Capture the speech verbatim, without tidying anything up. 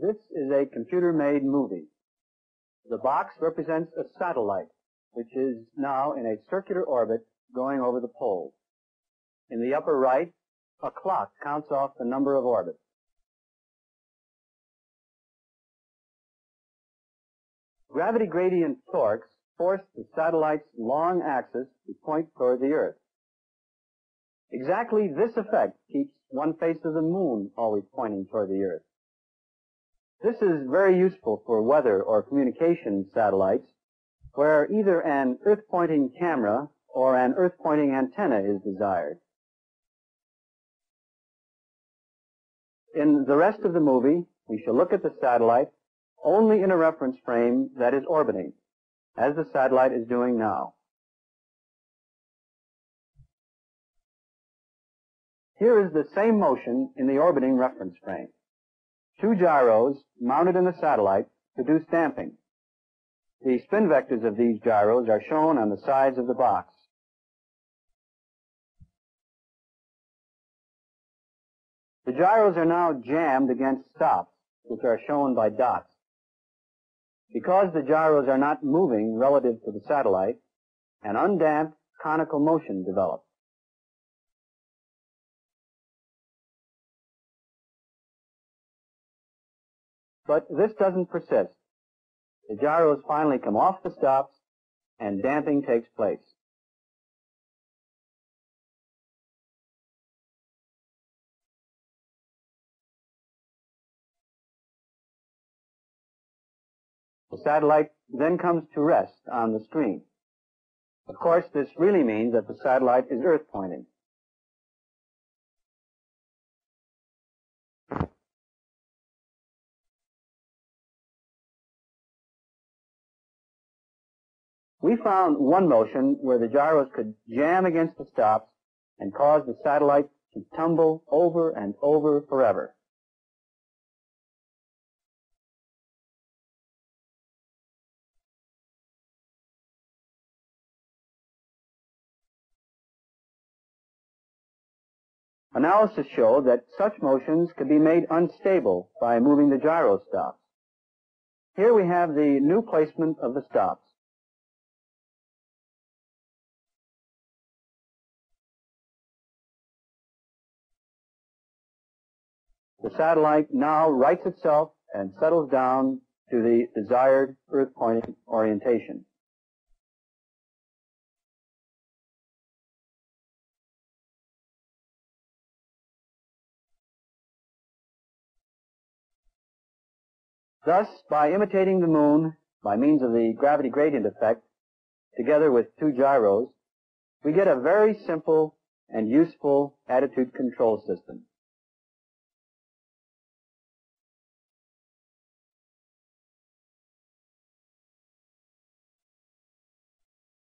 This is a computer-made movie. The box represents a satellite, which is now in a circular orbit going over the pole. In the upper right, a clock counts off the number of orbits. Gravity gradient torques force the satellite's long axis to point toward the Earth. Exactly this effect keeps one face of the moon always pointing toward the Earth. This is very useful for weather or communication satellites, where either an Earth-pointing camera or an Earth-pointing antenna is desired. In the rest of the movie, we shall look at the satellite only in a reference frame that is orbiting, as the satellite is doing now. Here is the same motion in the orbiting reference frame. Two gyros mounted in the satellite produce damping. The spin vectors of these gyros are shown on the sides of the box. The gyros are now jammed against stops, which are shown by dots. Because the gyros are not moving relative to the satellite, an undamped conical motion develops. But this doesn't persist. The gyros finally come off the stops, and damping takes place. The satellite then comes to rest on the screen. Of course, this really means that the satellite is Earth-pointing. We found one motion where the gyros could jam against the stops and cause the satellite to tumble over and over forever. Analysis showed that such motions could be made unstable by moving the gyro stops. Here we have the new placement of the stops. The satellite now rights itself and settles down to the desired Earth-pointing orientation. Thus, by imitating the moon by means of the gravity gradient effect, together with two gyros, we get a very simple and useful attitude control system.